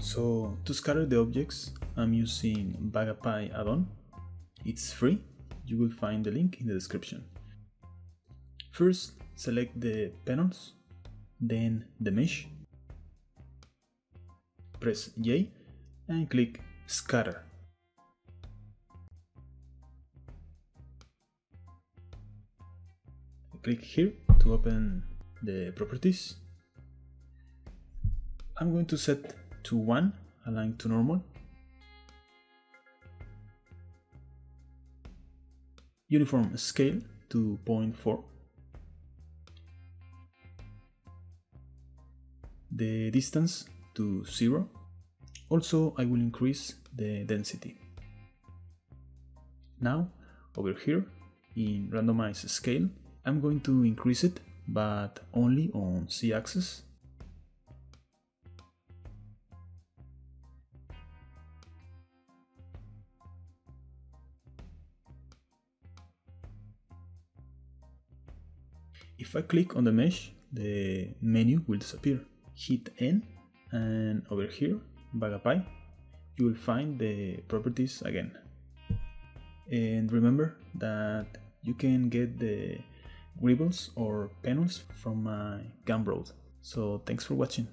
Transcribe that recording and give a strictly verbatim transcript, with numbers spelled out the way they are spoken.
So to scatter the objects, I'm using Bagapie add-on. It's free, you will find the link in the description. First, select the panels, then the mesh, press J and click Scatter. Click here to open the properties. I'm going to set to one, align to normal. Uniform scale to zero point four. The distance to zero. Also, I will increase the density. Now, over here, in randomize scale, I'm going to increase it, but only on Z-axis. If I click on the mesh, the menu will disappear. Hit N, and over here, Bagapie, you will find the properties again. And remember that you can get the ribbons or panels from my Gumroad. So thanks for watching.